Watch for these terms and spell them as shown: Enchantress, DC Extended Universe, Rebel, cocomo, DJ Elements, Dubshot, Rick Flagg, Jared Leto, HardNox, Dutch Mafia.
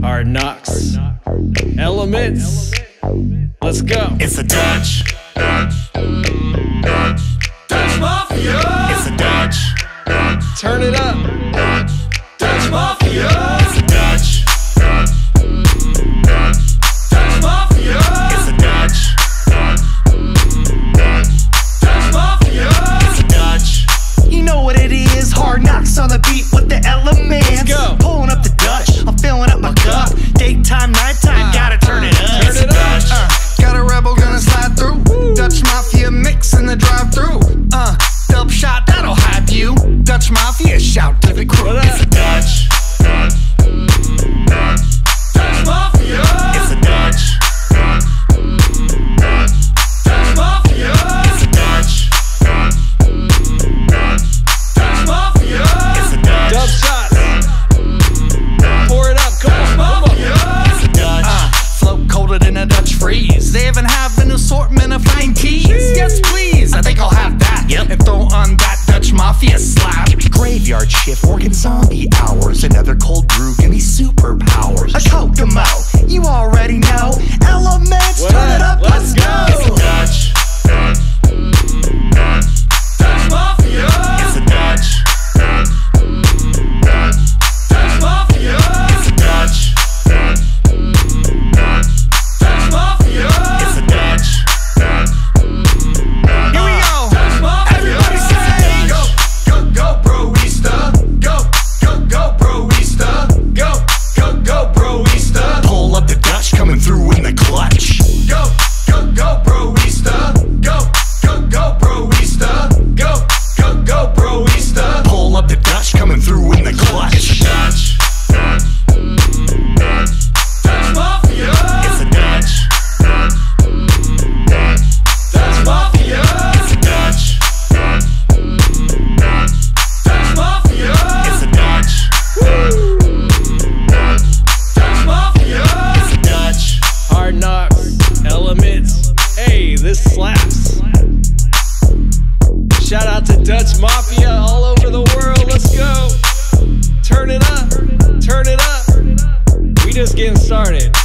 HardNox elements. Let's go. It's a Dutch mafia. It's a Dutch. Turn it up. Dutch mafia. It's a Dutch mafia. It's a Dutch mafia. It's a Dutch. You know what it is? HardNox on the beat with the elements. Let's go. Pulling up the Dutch. I'm filling up my cup. Daytime, nighttime, gotta turn it up. Turn it up. Got a rebel gonna slide through. Woo. Dutch mafia mix in the drive-thru. Dubshot, that'll hype you. Dutch mafia shout to the crew. It's a Dutch. Dutch mafia. It's a Dutch. Dutch mafia. It's a Dutch. Dutch mafia. It's a Dutch. Dubshot. Pour it up, come on. They even have an assortment of fine teas. Yes, please, I think I'll have that. Yep. And throw on that Dutch mafia slap. Graveyard shift, working zombie hours. Another cold brew, give me superpowers. A Kokomo, you already know. Elements, turn it up, let's go. It's a Dutch mafia. It's a Dutch mafia. It's a Dutch mafia. This slaps. Shout out to Dutch mafia all over the world. Let's go. Turn it up. Turn it up. We just getting started.